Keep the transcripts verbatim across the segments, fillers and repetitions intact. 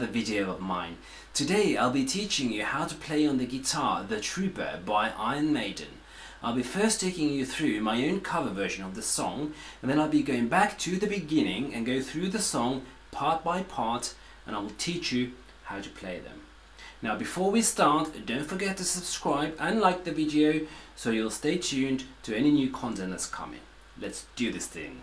another video of mine. Today I'll be teaching you how to play on the guitar The Trooper by Iron Maiden. I'll be first taking you through my own cover version of the song, and then I'll be going back to the beginning and go through the song part by part, and I will teach you how to play them. Now before we start, don't forget to subscribe and like the video so you'll stay tuned to any new content that's coming. Let's do this thing.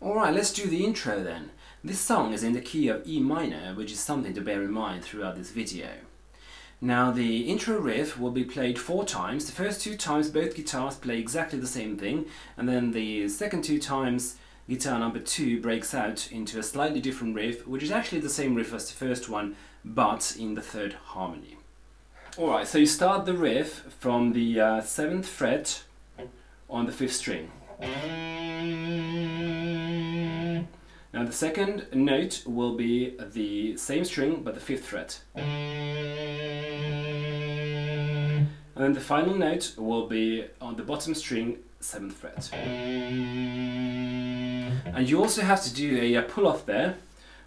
Alright, let's do the intro then. This song is in the key of E minor, which is something to bear in mind throughout this video. Now the intro riff will be played four times. The first two times both guitars play exactly the same thing, and then the second two times guitar number two breaks out into a slightly different riff, which is actually the same riff as the first one, but in the third harmony. Alright, so you start the riff from the uh, seventh fret on the fifth string. Now the second note will be the same string but the fifth fret. And then the final note will be on the bottom string, seventh fret. And you also have to do a, a pull-off there,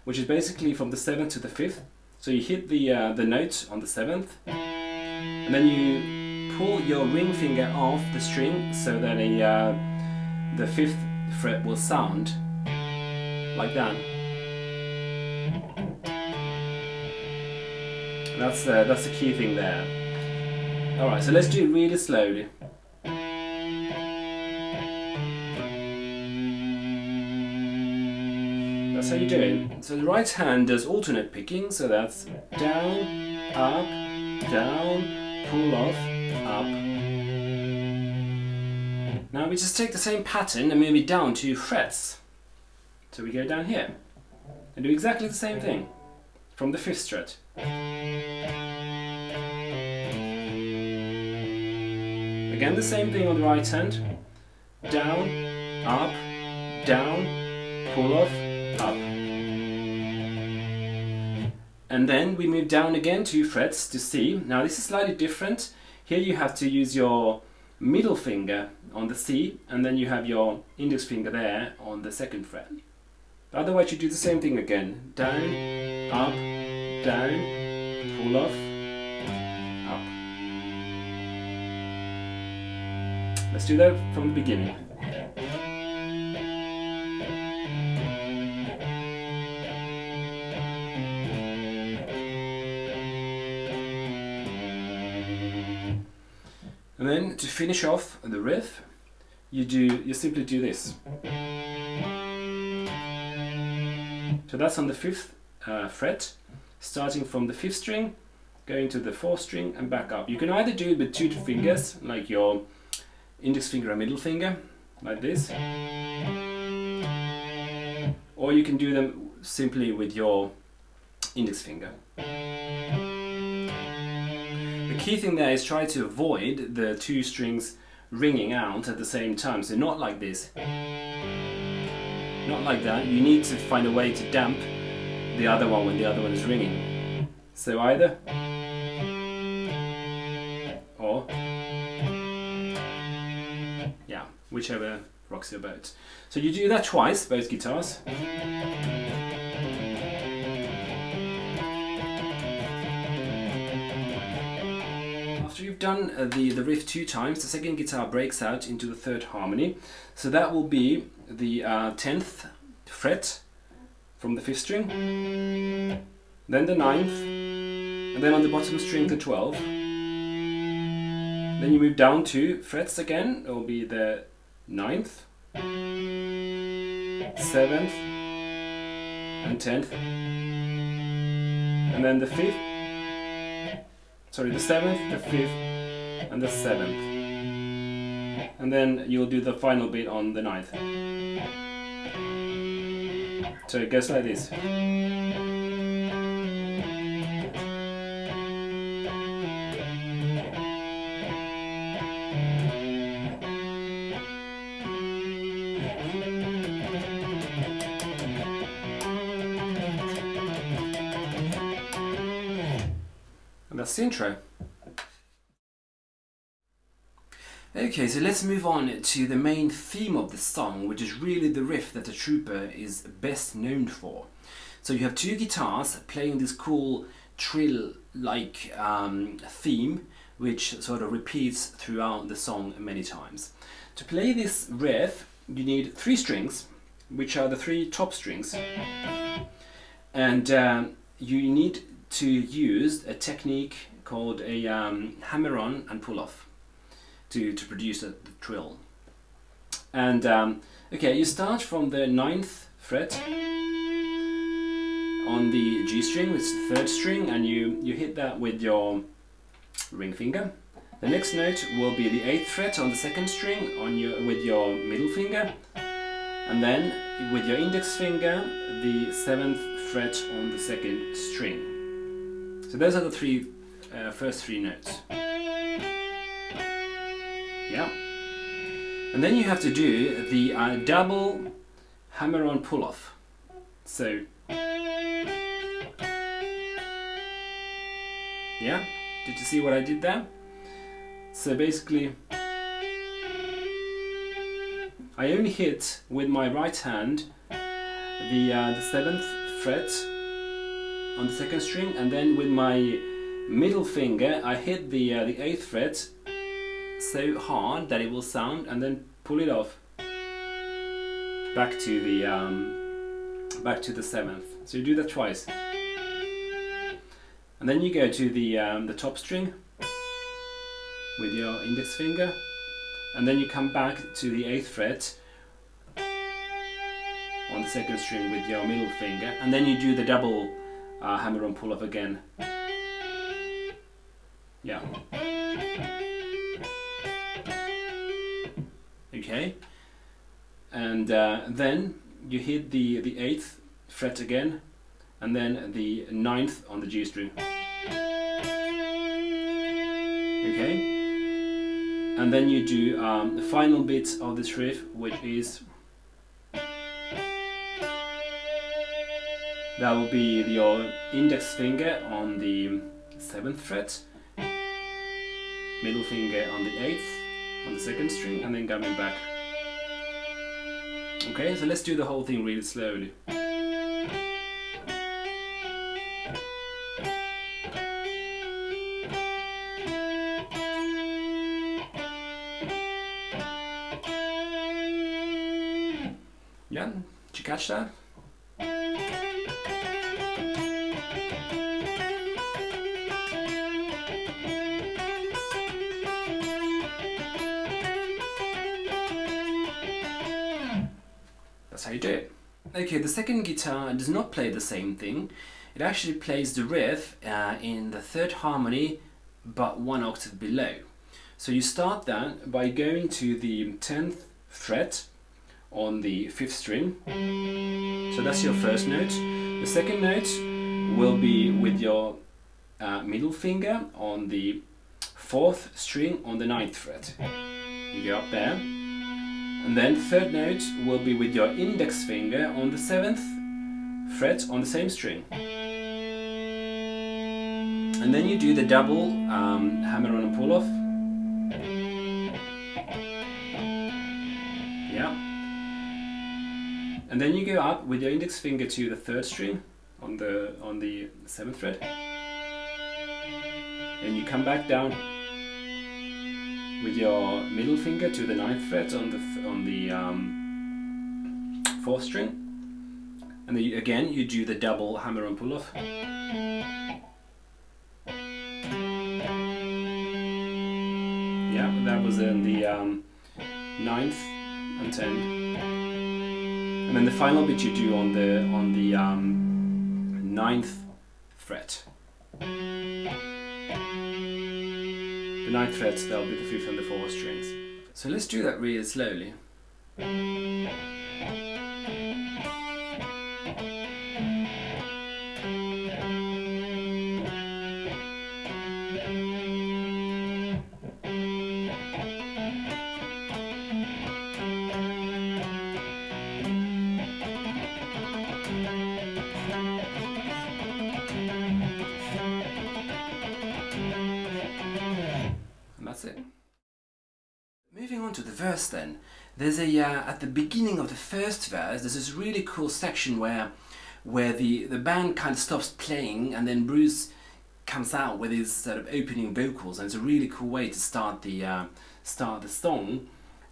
which is basically from the seventh to the fifth. So you hit the, uh, the note on the seventh, and then you pull your ring finger off the string so that a, uh, the fifth fret will sound like that. That's, uh, that's the key thing there. Alright, so let's do it really slowly. That's how you do it. So the right hand does alternate picking, so that's down, up, down, pull off, up. Now we just take the same pattern and move it down two frets. So we go down here and do exactly the same thing from the fifth fret. Again, the same thing on the right hand, down, up, down, pull off, up. And then we move down again two frets to C. Now this is slightly different. Here you have to use your middle finger on the C, and then you have your index finger there on the second fret. Otherwise you do the same thing again, down, up, down, pull off, up. Let's do that from the beginning. And then to finish off the riff, you do you simply do this. So that's on the fifth uh, fret, starting from the fifth string, going to the fourth string and back up. You can either do it with two fingers, like your index finger and middle finger, like this, or you can do them simply with your index finger. The key thing there is try to avoid the two strings ringing out at the same time, so not like this, not like that. You need to find a way to damp the other one when the other one is ringing. So either or, yeah, whichever rocks your boat. So you do that twice, both guitars. After you've done the, the riff two times, the second guitar breaks out into the third harmony. So that will be the uh, tenth fret from the fifth string, then the ninth, and then on the bottom string the twelfth. Then you move down two frets again, it will be the ninth, seventh, and tenth, and then the fifth. Sorry, the seventh, the fifth, and the seventh. And then you'll do the final beat on the ninth. So it goes like this. That's the intro. Okay, so let's move on to the main theme of the song, which is really the riff that The Trooper is best known for. So you have two guitars playing this cool trill-like um, theme, which sort of repeats throughout the song many times. To play this riff, you need three strings, which are the three top strings, and um, you need to use a technique called a um, hammer-on and pull-off to, to produce a, the trill. And um, okay, you start from the ninth fret on the G string, which is the third string, and you, you hit that with your ring finger. The next note will be the eighth fret on the second string on your, with your middle finger, and then with your index finger the seventh fret on the second string. So those are the three uh, first three notes. Yeah. And then you have to do the uh, double hammer-on pull-off. So, yeah, did you see what I did there? So basically, I only hit with my right hand the, uh, the seventh fret on the second string, and then with my middle finger I hit the, uh, the eighth fret so hard that it will sound, and then pull it off back to the um, back to the seventh. So you do that twice, and then you go to the um, the top string with your index finger, and then you come back to the eighth fret on the second string with your middle finger, and then you do the double uh, hammer-on pull-off again. Yeah. Okay, and uh, then you hit the the eighth fret again, and then the ninth on the G string. Okay, and then you do um, the final bit of this riff, which is that will be your index finger on the seventh fret, middle finger on the eighth. On the second string, and then coming back. Okay, so let's do the whole thing really slowly. Yeah, did you catch that? That's how you do it. Okay, the second guitar does not play the same thing. It actually plays the riff uh, in the third harmony, but one octave below. So you start that by going to the tenth fret on the fifth string. So that's your first note. The second note will be with your uh, middle finger on the fourth string on the ninth fret. You go up there. And then third note will be with your index finger on the seventh fret on the same string. And then you do the double um, hammer-on and pull-off. Yeah. And then you go up with your index finger to the third string on the on the seventh fret. And you come back down with your middle finger to the ninth fret on the th on the um, fourth string, and then you, again you do the double hammer-on pull-off. Yeah, that was in the um, ninth and tenth, and then the final bit you do on the on the um, ninth fret. The ninth fret, that'll be the fifth and the fourth strings. So let's do that really slowly. Moving on to the verse then, there's a uh, at the beginning of the first verse there's this really cool section where where the, the band kind of stops playing, and then Bruce comes out with his sort of opening vocals, and it's a really cool way to start the uh, start the song.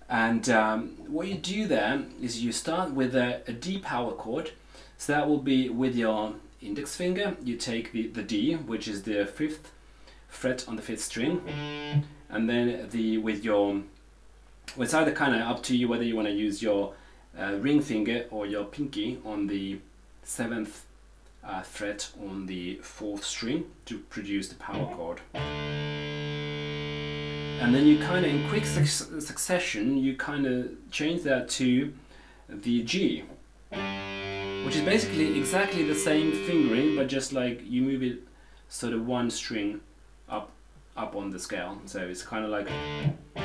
And um, what you do there is you start with a, a D power chord, so that will be with your index finger you take the, the D, which is the fifth fret on the fifth string, and then the with your Well, it's either kind of up to you whether you want to use your uh, ring finger or your pinky on the seventh uh, fret on the fourth string to produce the power chord. And then you kind of, in quick su succession, you kind of change that to the G, which is basically exactly the same fingering, but just like you move it sort of one string up up on the scale. So it's kind of like, and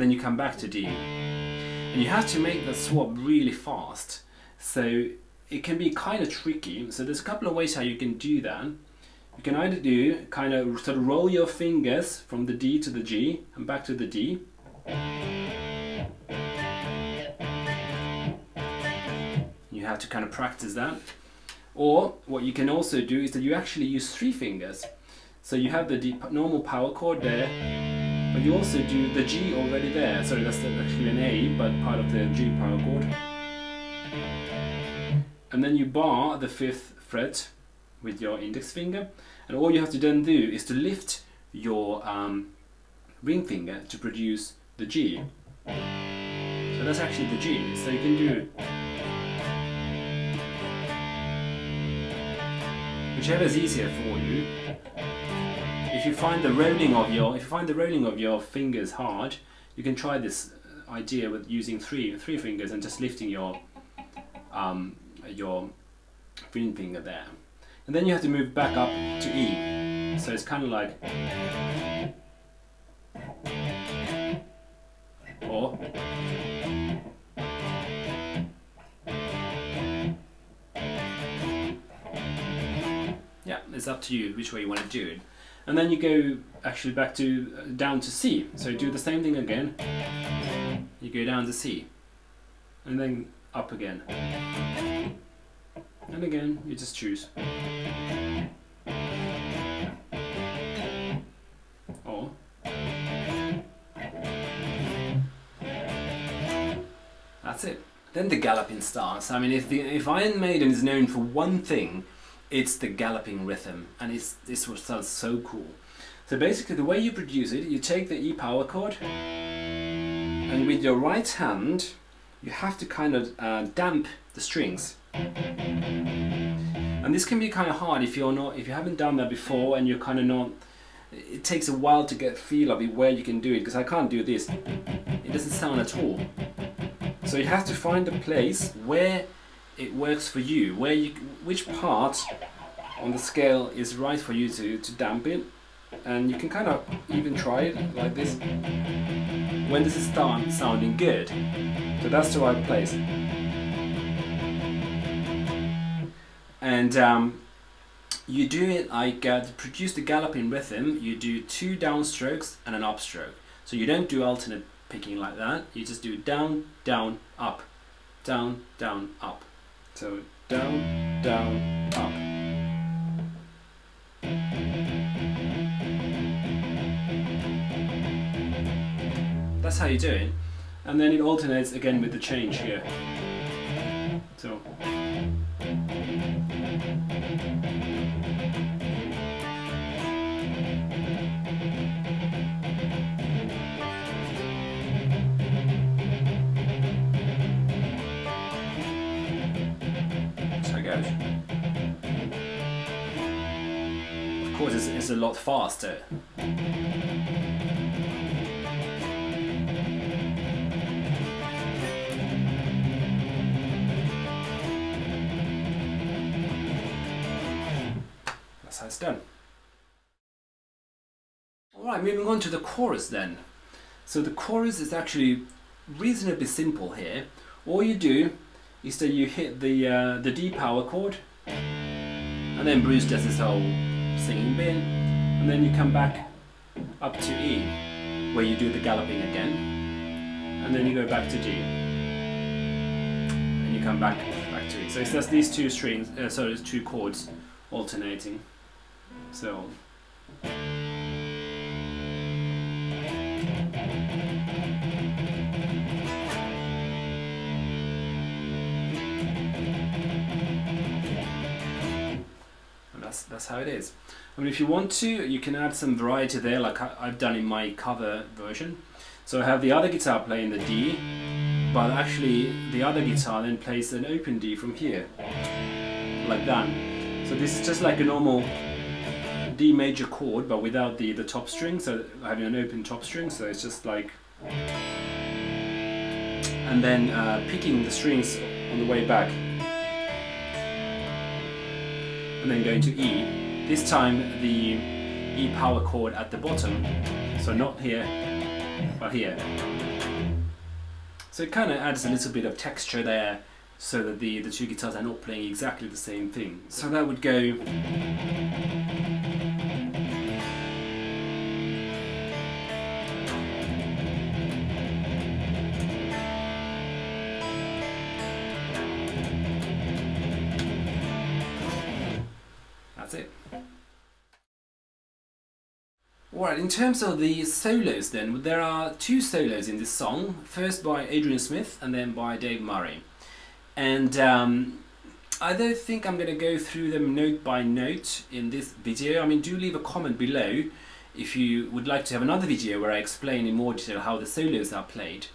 then you come back to D, and you have to make that swap really fast, so it can be kind of tricky. So there's a couple of ways how you can do that. You can either do kind of sort of roll your fingers from the D to the G and back to the D, you have to kind of practice that. Or what you can also do is that you actually use three fingers. So you have the D, normal power chord there, but you also do the G already there. Sorry, that's actually an A, but part of the G power chord. And then you bar the fifth fret with your index finger, and all you have to then do is to lift your um, ring finger to produce the G. So that's actually the G. So you can do whichever is easier for you. If you find the rolling of your if you find the rolling of your fingers hard, you can try this idea with using three three fingers and just lifting your um, your ring finger there. And then you have to move back up to E. So it's kind of like, or yeah, it's up to you which way you want to do it. And then you go actually back to uh, down to C. So do the same thing again. You go down to C, and then up again. And again, you just choose. Or. That's it. Then the galloping starts. I mean, if, the, if Iron Maiden is known for one thing, it's the galloping rhythm. And it's, this what sounds so cool. So basically, the way you produce it, you take the E power chord, and with your right hand, you have to kind of uh, damp the strings. And this can be kind of hard if you're not, if you haven't done that before, and you're kind of not. It takes a while to get a feel of it where you can do it, because I can't do this. It doesn't sound at all. So you have to find a place where it works for you, where you, which part on the scale is right for you to to damp it, and you can kind of even try it like this. When does it start sounding good? So that's the right place. And um, you do it like, uh, to produce the galloping rhythm, you do two downstrokes and an upstroke. So you don't do alternate picking like that, you just do down, down, up, down, down, up. So down, down, up. That's how you do it. And then it alternates again with the change here. So. Of course, it's, it's a lot faster. That's how it's done. Alright, moving on to the chorus then. So the chorus is actually reasonably simple here. All you do is that you hit the, uh, the D power chord, and then Bruce does his whole singing bit, and then you come back up to E, where you do the galloping again, and then you go back to G, and you come back back to E. So it's just these two strings, uh, so it's two chords alternating. So. That's how it is. I mean, if you want to, you can add some variety there, like I've done in my cover version. So I have the other guitar playing the D, but actually the other guitar then plays an open D from here, like that. So this is just like a normal D major chord, but without the the top string. So having an open top string, so it's just like, and then uh, picking the strings on the way back. and then going to E. This time the E power chord at the bottom, so not here, but here. So it kind of adds a little bit of texture there, so that the, the two guitars are not playing exactly the same thing. So that would go... That's it. Alright, in terms of the solos then, there are two solos in this song. First by Adrian Smith and then by Dave Murray. And um, I don't think I'm going to go through them note by note in this video. I mean, do leave a comment below if you would like to have another video where I explain in more detail how the solos are played.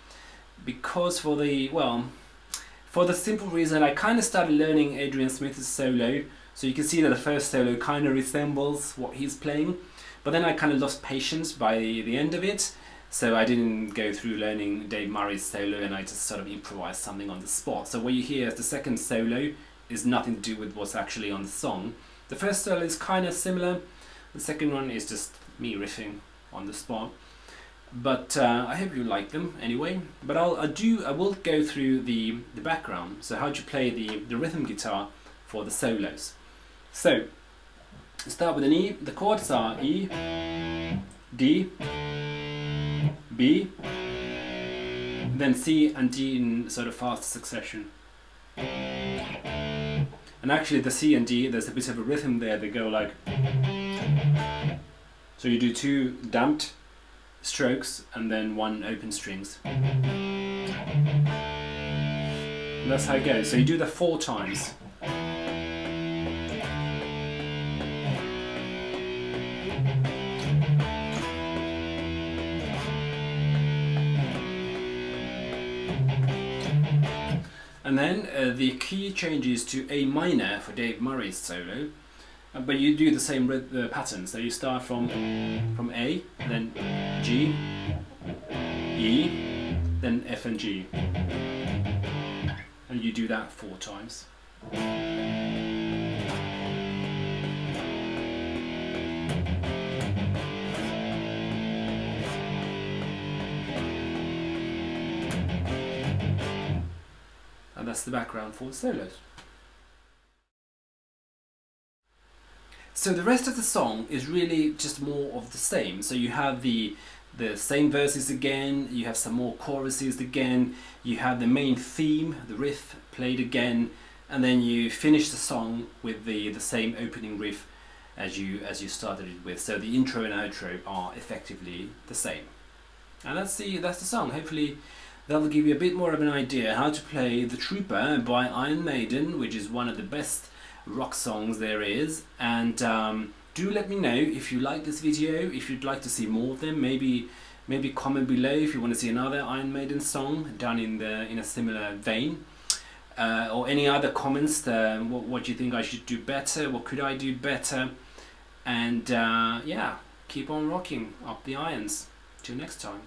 Because for the, well, for the simple reason I kind of started learning Adrian Smith's solo, so you can see that the first solo kind of resembles what he's playing. But then I kind of lost patience by the end of it, so I didn't go through learning Dave Murray's solo, and I just sort of improvised something on the spot. So what you hear as the second solo is nothing to do with what's actually on the song. The first solo is kind of similar, the second one is just me riffing on the spot. But uh, I hope you like them anyway. But I'll, I, do, I will go through the, the background, so how to play the, the rhythm guitar for the solos. So, start with an E. The chords are E, D, B, then C and D in sort of fast succession. And actually the C and D, there's a bit of a rhythm there, they go like... So you do two damped strokes and then one open strings. And that's how it goes. So you do that four times. And then uh, the key changes to A minor for Dave Murray's solo, uh, but you do the same rhythm, the pattern. So you start from from A, then G, E, then F and G, and you do that four times. And that's the background for the solos. So the rest of the song is really just more of the same. So you have the the same verses again, you have some more choruses again, you have the main theme, the riff played again, and then you finish the song with the the same opening riff as you as you started it with. So the intro and outro are effectively the same. And that's the that's the song. Hopefully that'll give you a bit more of an idea how to play The Trooper by Iron Maiden, which is one of the best rock songs there is. And um, do let me know if you like this video, if you'd like to see more of them. Maybe maybe comment below if you want to see another Iron Maiden song done in the in a similar vein, uh, or any other comments. The, what, what do you think I should do better? What could I do better? And uh, yeah, keep on rocking up the irons. Till next time.